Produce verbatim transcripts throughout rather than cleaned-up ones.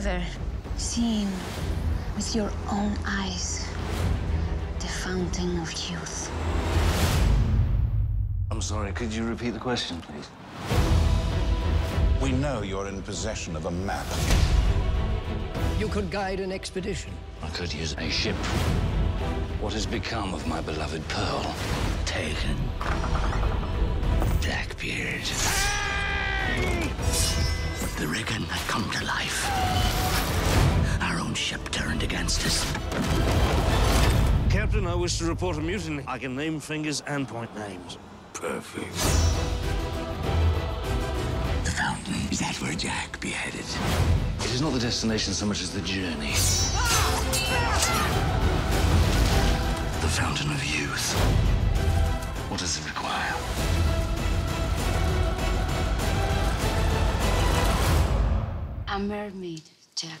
However, seeing with your own eyes the Fountain of Youth. I'm sorry, could you repeat the question, please? We know you're in possession of a map. You could guide an expedition. I could use a ship. What has become of my beloved Pearl? Taken. Blackbeard. Hey! The Riggan had come to life. Our own ship turned against us. Captain, I wish to report a mutiny. I can name fingers and point names. Perfect. The fountain. Is that where Jack beheaded? It is not the destination so much as the journey. The Fountain of Youth. What does it require? A mermaid, Jack.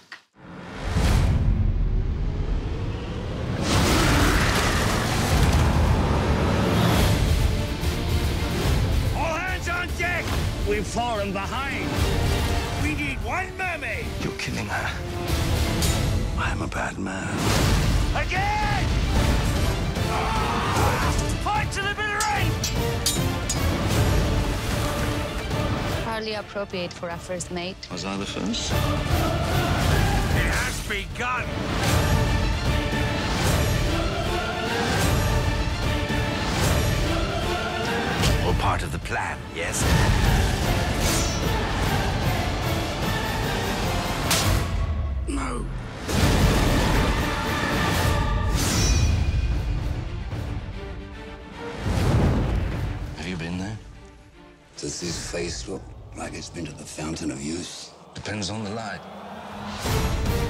All hands on deck! We've fallen behind. We need one mermaid. You're killing her. I am a bad man. Again! Fight to the bitter end! Hardly appropriate for our first mate. Was I the first? It has begun! All part of the plan, yes? No. Does this face look like it's been to the Fountain of Youth? Depends on the light.